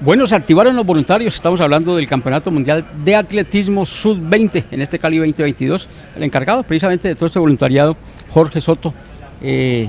Bueno, se activaron los voluntarios, estamos hablando del Campeonato Mundial de Atletismo Sub-20, en este Cali 2022. El encargado precisamente de todo este voluntariado, Jorge Soto.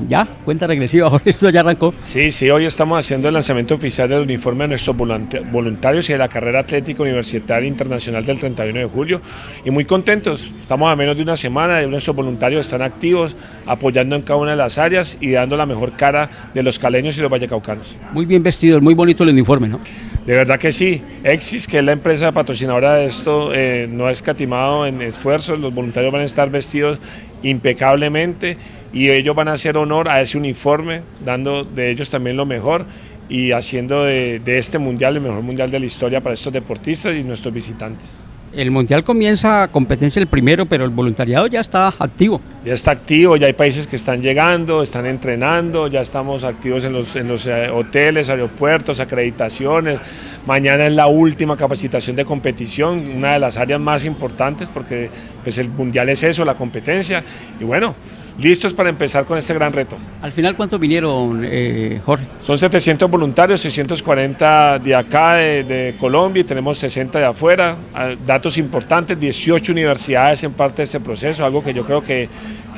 Ya, cuenta regresiva, Jorge, esto ya arrancó. Sí, hoy estamos haciendo el lanzamiento oficial del uniforme de nuestros voluntarios y de la carrera atlética universitaria internacional del 31 de julio. Y muy contentos, estamos a menos de una semana, nuestros voluntarios están activos, apoyando en cada una de las áreas y dando la mejor cara de los caleños y los vallecaucanos. Muy bien vestidos, muy bonito el uniforme, ¿no? De verdad que sí. Exis, que es la empresa patrocinadora de esto, no ha escatimado en esfuerzos, los voluntarios van a estar vestidos impecablemente y ellos van a hacer honor a ese uniforme, dando de ellos también lo mejor y haciendo de este mundial el mejor mundial de la historia para estos deportistas y nuestros visitantes. El mundial comienza competencia el primero, pero el voluntariado ya está activo. Ya está activo, ya hay países que están llegando, están entrenando, ya estamos activos en los hoteles, aeropuertos, acreditaciones. Mañana es la última capacitación de competición, una de las áreas más importantes porque pues, el mundial es eso, la competencia. Y bueno, listos para empezar con este gran reto. Al final, ¿cuántos vinieron, Jorge? Son 700 voluntarios, 640 de acá, de Colombia, y tenemos 60 de afuera. Datos importantes, 18 universidades en parte de este proceso, algo que yo creo que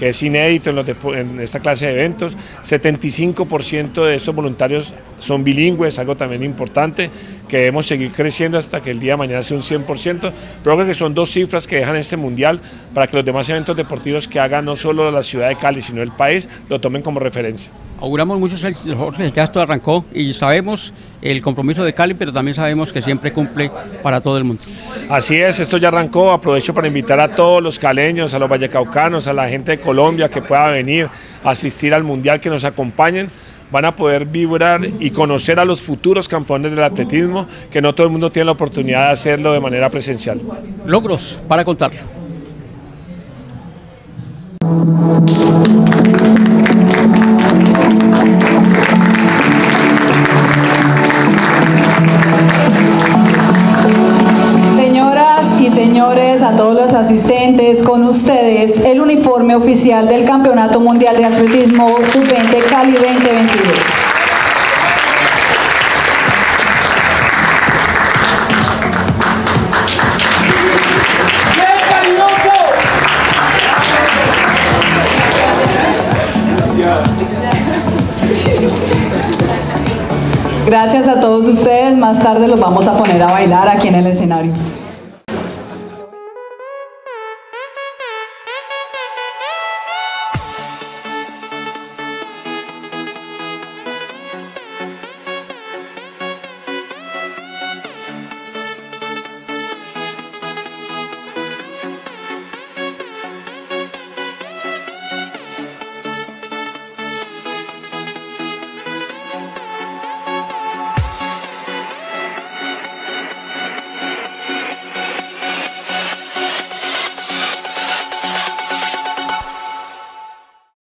es inédito en esta clase de eventos. 75% de estos voluntarios son bilingües, algo también importante, que debemos seguir creciendo hasta que el día de mañana sea un 100%. Pero creo que son dos cifras que dejan este mundial para que los demás eventos deportivos que hagan no solo la ciudad de Cali, sino el país, lo tomen como referencia. Auguramos muchos éxitos, Jorge, ya esto arrancó y sabemos el compromiso de Cali, pero también sabemos que siempre cumple para todo el mundo. Así es, esto ya arrancó, aprovecho para invitar a todos los caleños, a los vallecaucanos, a la gente de Colombia que pueda venir a asistir al mundial, que nos acompañen. Van a poder vibrar y conocer a los futuros campeones del atletismo, que no todo el mundo tiene la oportunidad de hacerlo de manera presencial. Logros para contarlo. Señoras y señores, a todos los asistentes, con ustedes el uniforme oficial del Campeonato Mundial de Atletismo Sub-20 Cali 2022. Gracias a todos ustedes, más tarde los vamos a poner a bailar aquí en el escenario.